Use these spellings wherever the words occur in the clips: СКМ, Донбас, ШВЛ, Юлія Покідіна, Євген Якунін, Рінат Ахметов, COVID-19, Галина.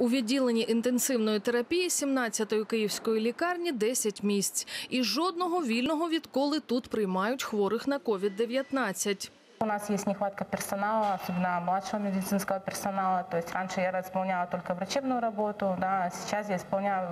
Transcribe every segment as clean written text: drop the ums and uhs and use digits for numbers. У відділенні інтенсивної терапії 17-ї київської лікарні 10 місць. І жодного вільного, відколи тут приймають хворих на COVID-19. У нас есть нехватка персонала, особенно младшего медицинского персонала. То есть раньше я исполняла только врачебную работу, да, сейчас я исполняю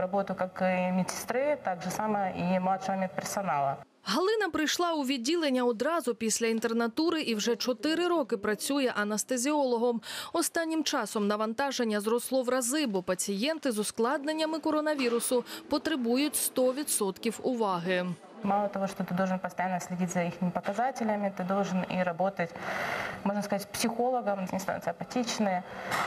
работу как и медсестры, так же самое и младшего медперсонала. Галина прийшла у відділення одразу після інтернатури і вже 4 роки працює анестезіологом. Останнім часом навантаження зросло в рази, бо пацієнти з ускладненнями коронавірусу потребують 100% уваги. Мало того, что ты должен постоянно следить за их показателями, ты должен и работать, можно сказать, с психологом, они становятся апатичные.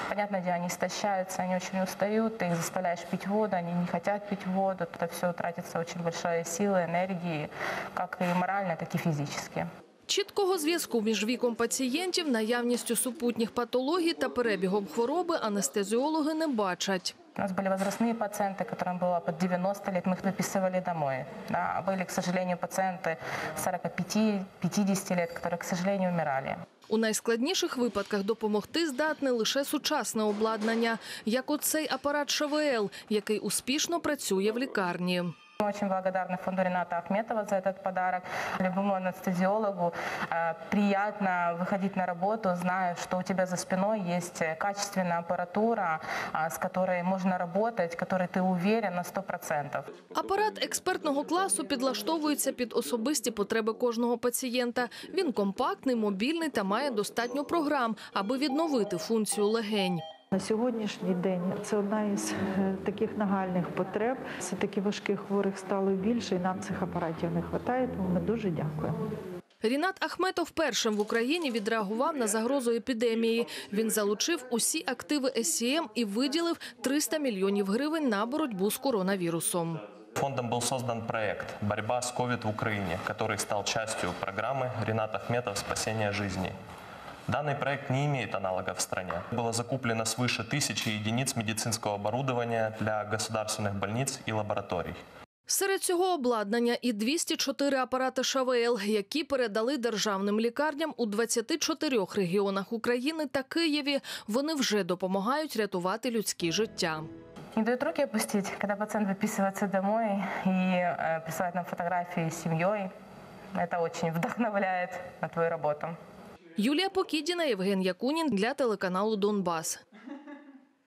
Понятное дело, они истощаются, они очень устают, ты их заставляешь пить воду, они не хотят пить воду. Это все тратится очень большая сила, энергии, как и морально, так и физически. Чіткого зв'язку між віком пацієнтів, наявністю супутніх патологій та перебігом хвороби анестезіологи не бачать. У нас были возрастные пациенты, которым было под 90 лет, мы их выписывали домой. Да, были, к сожалению, пациенты 45-50 лет, которые, к сожалению, умирали. У найскладніших випадках допомогти здатне лише сучасне обладнання, як оцей апарат ШВЛ, який успішно працює в лікарні. Мы очень благодарны фонду Рината Ахметова за этот подарок. Любому анестезиологу приятно выходить на работу, зная, что у тебя за спиной есть качественная аппаратура, с которой можно работать, в которой ты уверен на 100%. Апарат експертного класу підлаштовується під особисті потреби кожного пацієнта. Він компактний, мобільний та має достатньо програм, аби відновити функцію легень. На сьогоднішній день це одна із таких нагальних потреб. Це таки важких хворих стало більше, і нам цих апаратів не вистачає, тому ми дуже дякуємо. Рінат Ахметов першим в Україні відреагував на загрозу епідемії. Він залучив усі активи СКМ і виділив 300 мільйонів гривень на боротьбу з коронавірусом. Фондом был создан проект «Борьба с COVID в Украине», который стал частью программы «Рінат Ахметов. Спасение жизни». Данный проект не имеет аналогов в стране. Было закуплено свыше 1000 единиц медицинского оборудования для государственных больниц и лабораторий. Серед цього обладнання і 204 апарати ШВЛ, які передали державним лікарням у 24 регіонах України та Києві. Вони вже допомагають рятувати людські життя. Не дают руки опустить, когда пациент выписывается домой и присылает нам фотографии с семьей. Это очень вдохновляет на твою работу. Юлія Покідіна, Євген Якунін для телеканалу «Донбас».